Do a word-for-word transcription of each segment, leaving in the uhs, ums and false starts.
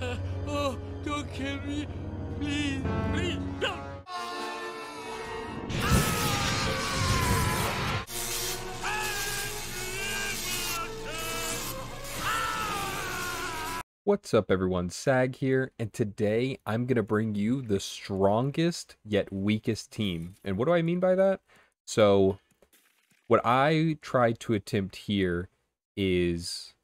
Uh, oh, don't kill me. Please, please, don't. What's up everyone, Sag here, and today I'm going to bring you the strongest yet weakest team. And what do I mean by that? So what I tried to attempt here is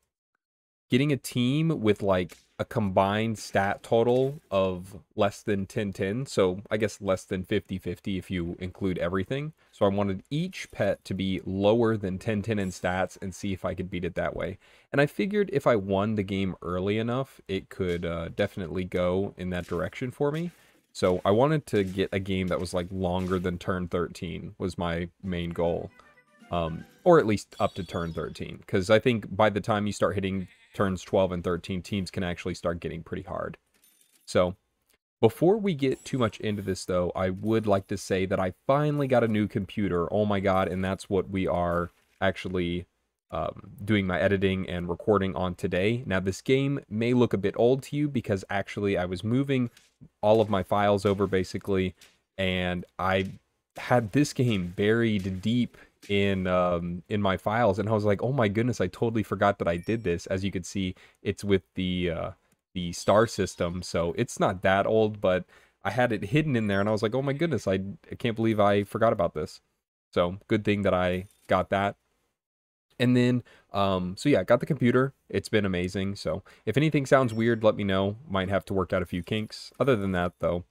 getting a team with like a combined stat total of less than ten ten, so I guess less than fifty fifty if you include everything. So I wanted each pet to be lower than ten ten in stats and see if I could beat it that way. And I figured if I won the game early enough, it could uh, definitely go in that direction for me. So I wanted to get a game that was like longer than turn thirteen was my main goal. Um, or at least up to turn thirteen, because I think by the time you start hitting turns twelve and thirteen, teams can actually start getting pretty hard. So before we get too much into this though, I would like to say that I finally got a new computer. Oh my god, and that's what we are actually um, doing my editing and recording on today. Now this game may look a bit old to you because actually I was moving all of my files over basically, and I had this game buried deep in um in my files, and I was like, oh my goodness, I totally forgot that I did this. As you can see, it's with the uh the star system, so it's not that old, but I had it hidden in there and I was like, oh my goodness, I, I can't believe I forgot about this. So good thing that I got that. And then um so yeah, I got the computer. It's been amazing. So if anything sounds weird, let me know. Might have to work out a few kinks. Other than that though,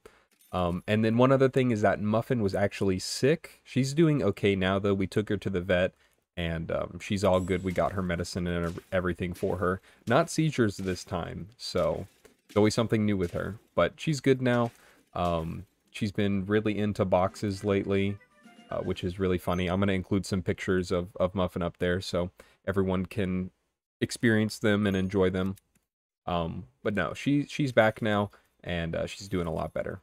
Um, and then one other thing is that Muffin was actually sick. She's doing okay now, though. We took her to the vet, and um, she's all good. We got her medicine and everything for her. Not seizures this time, so it's always something new with her. But she's good now. Um, she's been really into boxes lately, uh, which is really funny. I'm going to include some pictures of, of Muffin up there so everyone can experience them and enjoy them. Um, but no, she, she's back now, and uh, she's doing a lot better.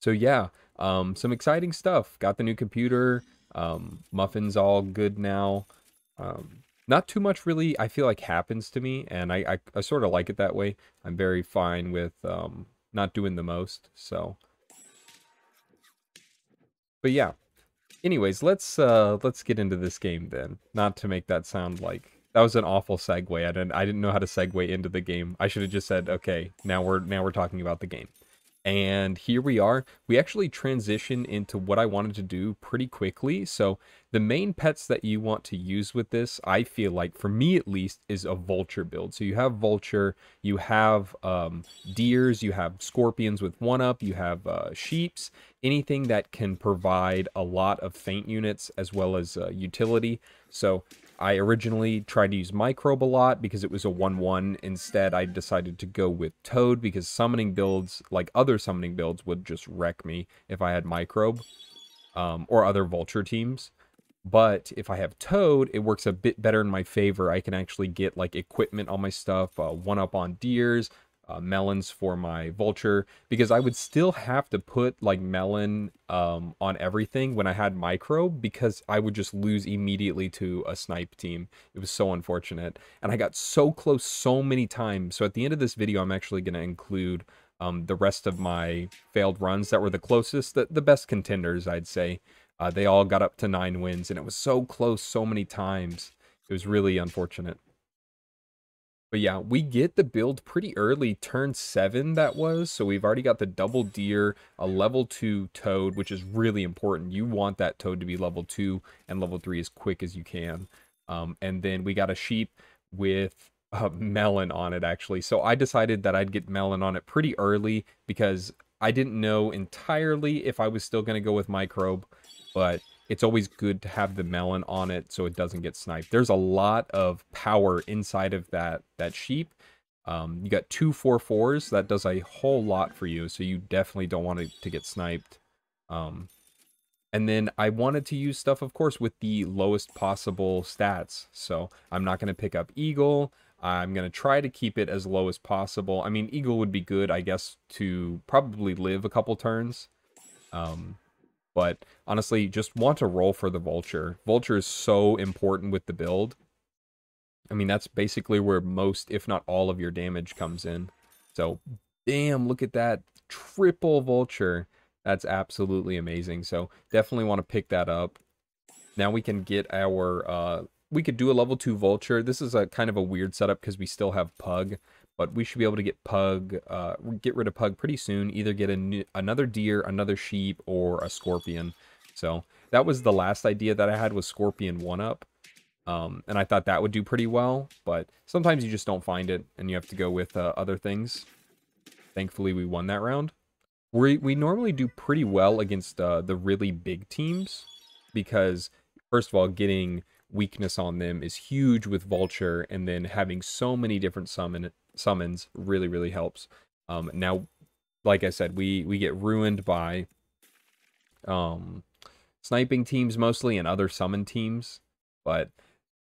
So yeah, um, some exciting stuff. Got the new computer. Um, Muffin's all good now. Um, not too much really, I feel like, happens to me, and I, I, I sort of like it that way. I'm very fine with um, not doing the most, so. But yeah. Anyways, let's uh, let's get into this game then. Not to make that sound like that was an awful segue. I didn't I didn't know how to segue into the game. I should have just said, okay, now we're now we're talking about the game. And here we are. We actually transition into what I wanted to do pretty quickly. So the main pets that you want to use with this, I feel like, for me at least, is a vulture build. So you have vulture, you have um, deers, you have scorpions with one up, you have uh, sheeps, anything that can provide a lot of feint units as well as uh, utility. So I originally tried to use Microbe a lot because it was a one one. Instead, I decided to go with Toad because summoning builds, like other summoning builds, would just wreck me if I had Microbe um, or other Vulture teams. But if I have Toad, it works a bit better in my favor. I can actually get like equipment on my stuff, uh, one up on Deers, uh, Melons for my Vulture, because I would still have to put like Melon um, on everything when I had Microbe, because I would just lose immediately to a snipe team. It was so unfortunate, and I got so close so many times. So at the end of this video, I'm actually going to include um, the rest of my failed runs that were the closest, the, the best contenders, I'd say. Uh, they all got up to nine wins, and it was so close so many times. It was really unfortunate. But yeah, we get the build pretty early, turn seven that was, so we've already got the double deer, a level two toad, which is really important. You want that toad to be level two and level three as quick as you can. Um, and then we got a sheep with a melon on it, actually. So I decided that I'd get melon on it pretty early because I didn't know entirely if I was still going to go with microbe, but it's always good to have the melon on it so it doesn't get sniped. There's a lot of power inside of that, that sheep. Um, you got two four fours. That does a whole lot for you, so you definitely don't want it to get sniped. Um, and then I wanted to use stuff, of course, with the lowest possible stats. So I'm not going to pick up eagle. I'm going to try to keep it as low as possible. I mean, eagle would be good, I guess, to probably live a couple turns. Um... But honestly, just want to roll for the vulture. Vulture is so important with the build. I mean, that's basically where most, if not all, of your damage comes in. So, damn, look at that. Triple Vulture. That's absolutely amazing. So, definitely want to pick that up. Now we can get our... Uh, we could do a level two Vulture. This is a kind of a weird setup because we still have Pug. But we should be able to get Pug, uh, get rid of Pug pretty soon. Either get a new, another deer, another sheep, or a scorpion. So, that was the last idea that I had, was Scorpion one up. Um, and I thought that would do pretty well, but sometimes you just don't find it, and you have to go with uh, other things. Thankfully, we won that round. We, we normally do pretty well against uh, the really big teams, because, first of all, getting weakness on them is huge with Vulture, and then having so many different summon summons really, really helps. Um, now, like I said, we, we get ruined by um, sniping teams mostly and other summon teams, but...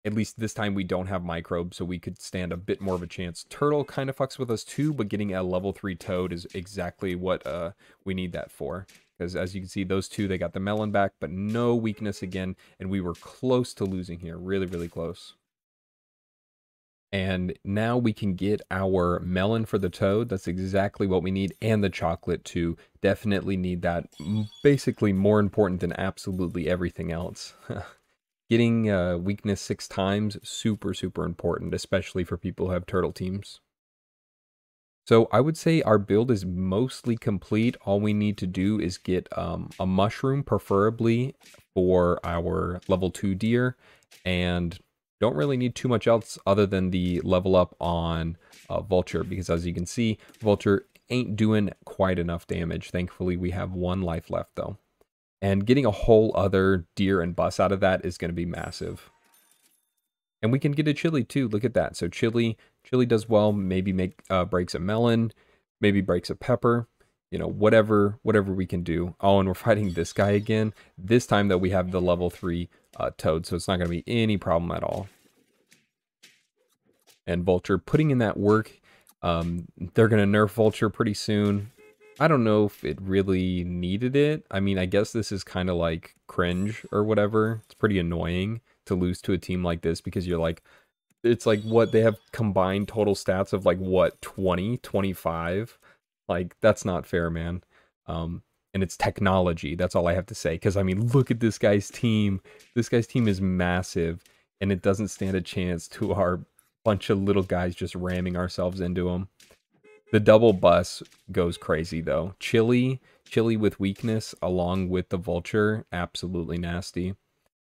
At least this time we don't have Microbe, so we could stand a bit more of a chance. Turtle kind of fucks with us too, but getting a level three Toad is exactly what uh, we need that for. Because as you can see, those two, they got the melon back, but no weakness again. And we were close to losing here. Really, really close. And now we can get our melon for the Toad. That's exactly what we need. And the chocolate too. Definitely need that. Basically more important than absolutely everything else. Getting uh, weakness six times, super, super important, especially for people who have turtle teams. So I would say our build is mostly complete. All we need to do is get um, a mushroom, preferably, for our level two deer. And don't really need too much else other than the level up on uh, Vulture, because as you can see, Vulture ain't doing quite enough damage. Thankfully, we have one life left, though. And getting a whole other deer and bus out of that is going to be massive. And we can get a chili too. Look at that. So chili, chili does well. Maybe make uh, breaks a melon. Maybe breaks a pepper. You know, whatever, whatever we can do. Oh, and we're fighting this guy again. This time though, we have the level three uh, Toad, so it's not going to be any problem at all. And Vulture putting in that work. Um, they're going to nerf Vulture pretty soon. I don't know if it really needed it. I mean, I guess this is kind of like cringe or whatever. It's pretty annoying to lose to a team like this because you're like, it's like what they have combined total stats of like what, twenty, twenty-five? Like that's not fair, man. Um, and it's technology. That's all I have to say. Cause I mean, look at this guy's team. This guy's team is massive and it doesn't stand a chance to our bunch of little guys just ramming ourselves into them. The double bus goes crazy, though. Chili, chili with weakness, along with the Vulture, absolutely nasty.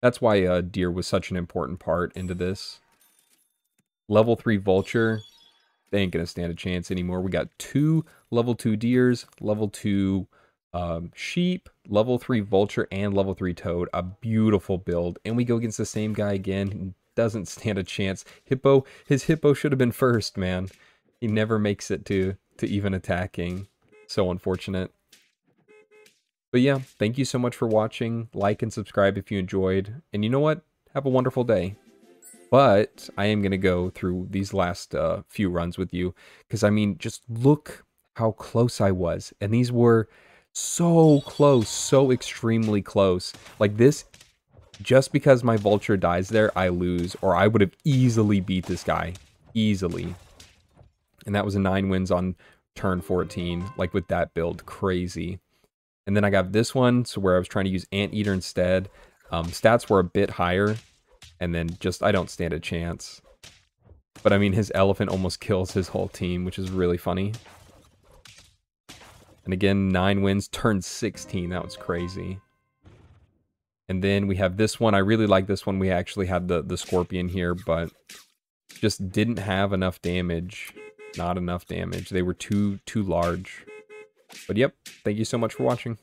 That's why uh, deer was such an important part into this. Level three Vulture, they ain't going to stand a chance anymore. We got two level two deers, level two um, sheep, level three Vulture, and level three Toad. A beautiful build. And we go against the same guy again. Doesn't stand a chance. Hippo, his Hippo should have been first, man. He never makes it to, to even attacking. So unfortunate. But yeah, thank you so much for watching. Like and subscribe if you enjoyed. And you know what? Have a wonderful day. But I am going to go through these last uh, few runs with you. Because, I mean, just look how close I was. And these were so close, so extremely close. Like this, just because my Vulture dies there, I lose. Or I would have easily beat this guy. Easily. And that was a nine wins on turn fourteen, like with that build, crazy. And then I got this one, so where I was trying to use Anteater instead. Um, stats were a bit higher, and then just I don't stand a chance. But I mean, his elephant almost kills his whole team, which is really funny. And again, nine wins, turn sixteen, that was crazy. And then we have this one, I really like this one. We actually had the, the scorpion here, but just didn't have enough damage. Not enough damage. They were too, too large. But yep, thank you so much for watching.